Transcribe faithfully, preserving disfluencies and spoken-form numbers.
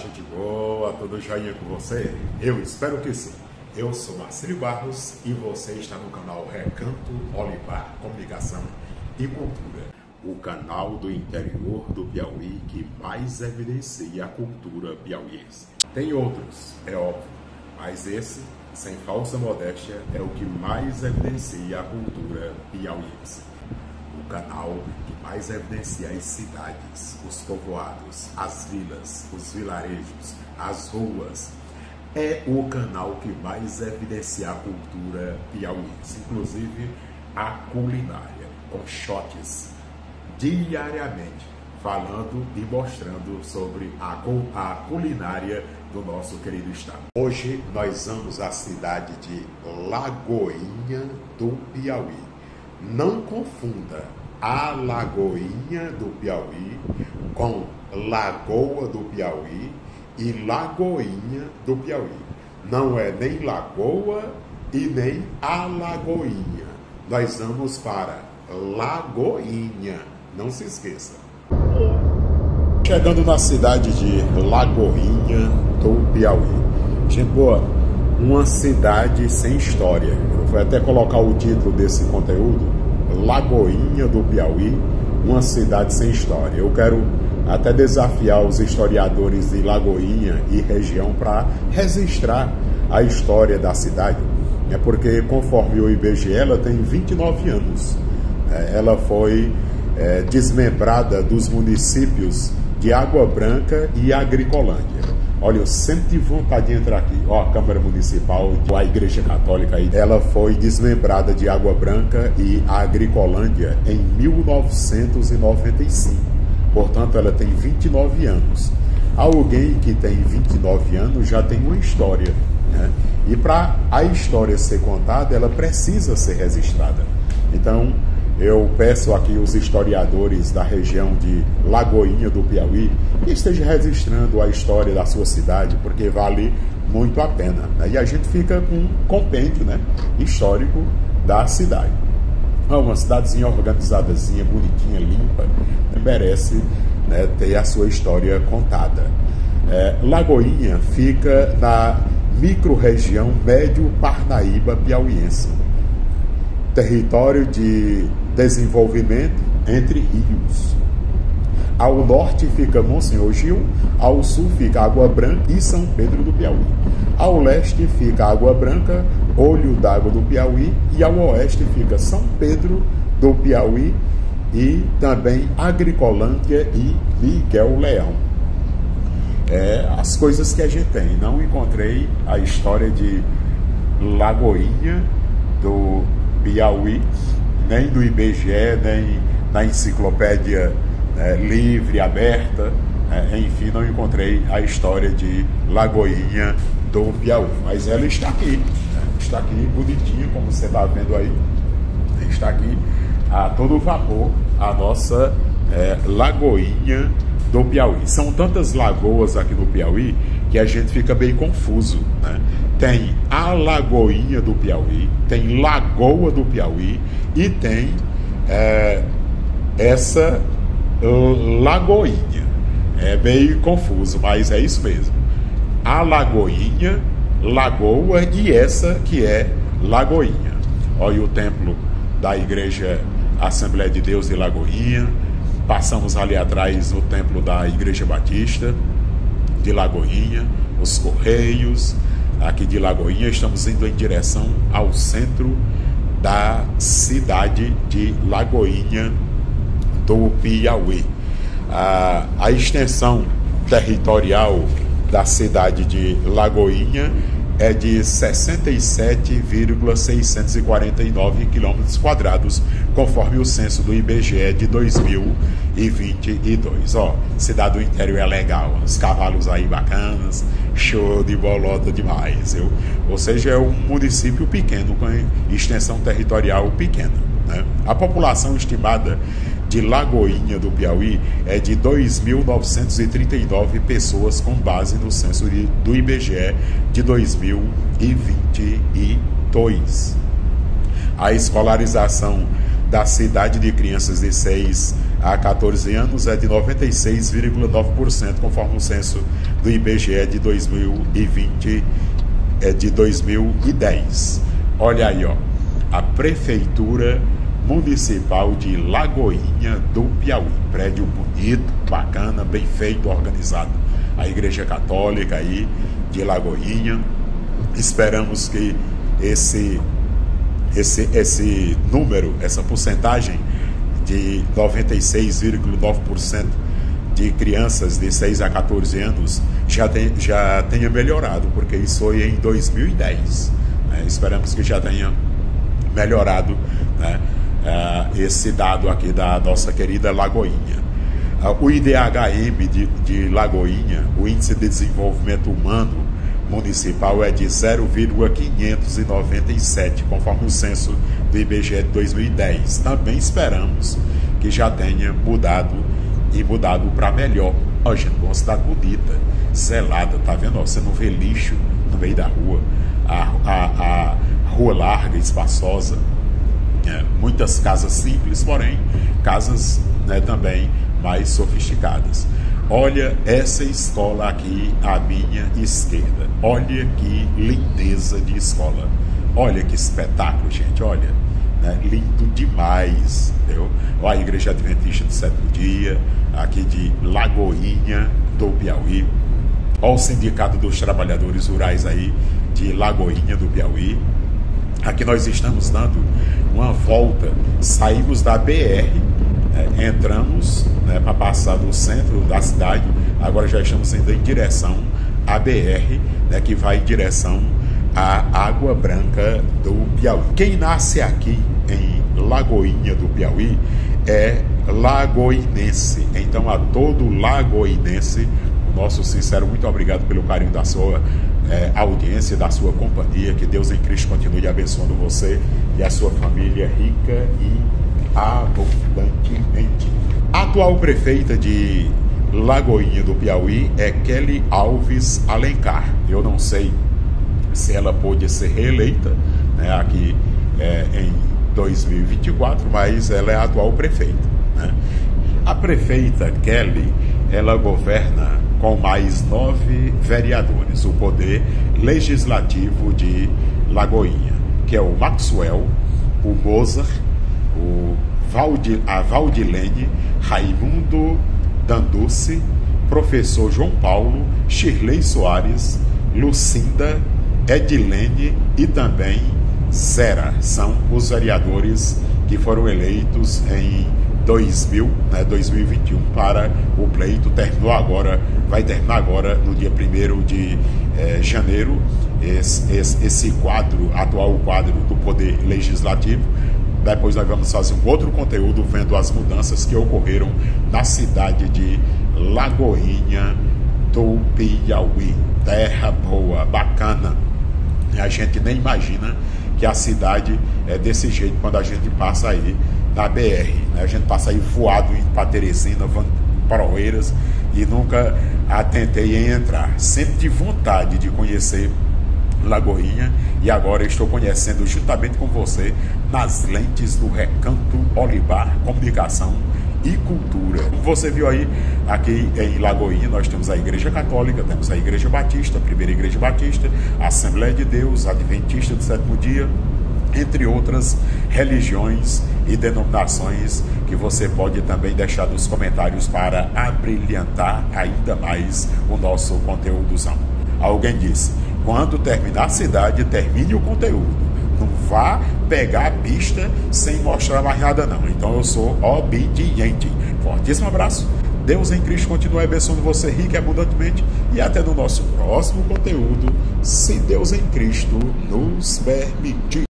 gente boa, tudo joinha com você? Eu espero que sim. Eu sou Marcílio Barros e você está no canal Recanto Olibar Comunicação e Cultura, o canal do interior do Piauí que mais evidencia a cultura piauiense. Tem outros, é óbvio, mas esse, sem falsa modéstia, é o que mais evidencia a cultura piauiense. O canal que mais evidencia as cidades, os povoados, as vilas, os vilarejos, as ruas. É o canal que mais evidencia a cultura piauiense, inclusive a culinária, com shots diariamente, falando e mostrando sobre a, a culinária do nosso querido estado. Hoje nós vamos à cidade de Lagoinha do Piauí. Não confunda a Lagoinha do Piauí com Lagoa do Piauí e Lagoinha do Piauí. Não é nem Lagoa e nem a Lagoinha. Nós vamos para Lagoinha, não se esqueça. Chegando na cidade de Lagoinha do Piauí. Gente boa, uma cidade sem história. Eu vou até colocar o título desse conteúdo, Lagoinha do Piauí, uma cidade sem história. Eu quero até desafiar os historiadores de Lagoinha e região para registrar a história da cidade. É porque, conforme o I B G E, ela tem vinte e nove anos. Ela foi é, desmembrada dos municípios de Água Branca e Agricolândia. Olha, eu sempre tive vontade de entrar aqui. Ó, a Câmara Municipal, a Igreja Católica, ela foi desmembrada de Água Branca e Agricolândia em mil novecentos e noventa e cinco. Portanto, ela tem vinte e nove anos. Alguém que tem vinte e nove anos já tem uma história, né? E para a história ser contada, ela precisa ser registrada. Então, eu peço aqui os historiadores da região de Lagoinha do Piauí que estejam registrando a história da sua cidade, porque vale muito a pena, né? E a gente fica com um compêndio, né, histórico da cidade. É uma cidadezinha organizadazinha, bonitinha, limpa, né? Merece, né, ter a sua história contada. É, Lagoinha fica na microrregião Médio Parnaíba Piauiense, território de desenvolvimento entre rios. Ao norte fica Monsenhor Gil, ao sul fica Água Branca e São Pedro do Piauí. Ao leste fica Água Branca, Olho d'Água do Piauí, e ao oeste fica São Pedro do Piauí e também Agricolândia e Miguel Leão. É as coisas que a gente tem. Não encontrei a história de Lagoinha do Piauí, nem do I B G E, nem na enciclopédia, né, livre, aberta, né, enfim, não encontrei a história de Lagoinha do Piauí, mas ela está aqui, né, está aqui bonitinha, como você está vendo aí, está aqui a todo vapor a nossa é, Lagoinha do Piauí. São tantas lagoas aqui no Piauí que a gente fica bem confuso, né? Tem a Lagoinha do Piauí, tem Lagoa do Piauí e tem é, essa Lagoinha. É meio confuso, mas é isso mesmo. A Lagoinha, Lagoa e essa que é Lagoinha. Olha o templo da Igreja Assembleia de Deus de Lagoinha. Passamos ali atrás o templo da Igreja Batista de Lagoinha, os Correios. Aqui de Lagoinha, estamos indo em direção ao centro da cidade de Lagoinha do Piauí. A, a extensão territorial da cidade de Lagoinha é de sessenta e sete vírgula seiscentos e quarenta e nove quilômetros quadrados, conforme o censo do I B G E de dois mil e vinte e dois. Ó, cidade do interior é legal, os cavalos aí bacanas, show de bolota demais. Eu, ou seja, é um município pequeno, com extensão territorial pequena, né? A população estimada de Lagoinha do Piauí é de dois mil novecentos e trinta e nove pessoas, com base no censo de, do I B G E de dois mil e vinte e dois. A escolarização da cidade de crianças de seis há quatorze anos é de noventa e seis vírgula nove por cento, conforme o censo do I B G E de dois mil e vinte, é de dois mil e dez. Olha aí, ó, a Prefeitura Municipal de Lagoinha do Piauí, prédio bonito, bacana, bem feito, organizado. A Igreja Católica aí de Lagoinha. Esperamos que esse, esse, esse número, essa porcentagem de noventa e seis vírgula nove por cento de crianças de seis a quatorze anos já, tem, já tenha melhorado, porque isso foi em dois mil e dez. Né? Esperamos que já tenha melhorado, né, uh, esse dado aqui da nossa querida Lagoinha. Uh, o I D H M de, de Lagoinha, o Índice de Desenvolvimento Humano Municipal, é de zero vírgula quinhentos e noventa e sete, conforme o censo do I B G E de dois mil e dez. Também esperamos que já tenha mudado e mudado para melhor. Ó, gente, uma cidade bonita, selada, tá vendo? Ó, você não vê lixo no meio da rua, a, a, a rua larga, espaçosa, é, muitas casas simples, porém casas, né, também mais sofisticadas. Olha essa escola aqui à minha esquerda. Olha que lindeza de escola. Olha que espetáculo, gente. Olha, né? Lindo demais. Entendeu? Olha a Igreja Adventista do Sétimo Dia, aqui de Lagoinha do Piauí. Olha o Sindicato dos Trabalhadores Rurais aí de Lagoinha do Piauí. Aqui nós estamos dando uma volta. Saímos da B R. É, entramos, né, para passar do centro da cidade. Agora já estamos indo em direção à B R, né, que vai em direção à Água Branca do Piauí. Quem nasce aqui em Lagoinha do Piauí é lagoinense. Então, a todo lagoinense, o nosso sincero muito obrigado pelo carinho da sua é, audiência, da sua companhia. Que Deus em Cristo continue abençoando você e a sua família rica e abundantemente. A atual prefeita de Lagoinha do Piauí é Kelly Alves Alencar. Eu não sei se ela pôde ser reeleita, né, aqui é, em dois mil e vinte e quatro, mas ela é a atual prefeita, né? A prefeita Kelly, ela governa com mais nove vereadores o poder legislativo de Lagoinha, que é o Maxwell, o Mozart, O Valdi, a Valdilene, Raimundo Danduce, professor João Paulo, Shirley Soares, Lucinda, Edilene e também Zera. São os vereadores que foram eleitos em dois mil, né, dois mil e vinte e um para o pleito. Terminou agora, vai terminar agora no dia primeiro de janeiro esse, esse, esse quadro, atual quadro do Poder Legislativo. Depois nós vamos fazer um outro conteúdo vendo as mudanças que ocorreram na cidade de Lagoinha do Piauí. Terra boa, bacana. A gente nem imagina que a cidade é desse jeito quando a gente passa aí na B R. Né? A gente passa aí voado, indo para Teresina, para Correios, e nunca atentei em entrar. Sempre tive vontade de conhecer Lagoinha, e agora estou conhecendo juntamente com você nas lentes do Recanto Olibar Comunicação e Cultura. Como você viu aí, aqui em Lagoinha nós temos a Igreja Católica, temos a Igreja Batista, a Primeira Igreja Batista, a Assembleia de Deus, a Adventista do Sétimo Dia, entre outras religiões e denominações que você pode também deixar nos comentários para abrilhantar ainda mais o nosso conteúdozão. Alguém disse: quando terminar a cidade, termine o conteúdo. Não vá pegar a pista sem mostrar mais nada, não. Então eu sou obediente. Fortíssimo abraço. Deus em Cristo continue abençoando você rica e abundantemente. E até no nosso próximo conteúdo, se Deus em Cristo nos permitir.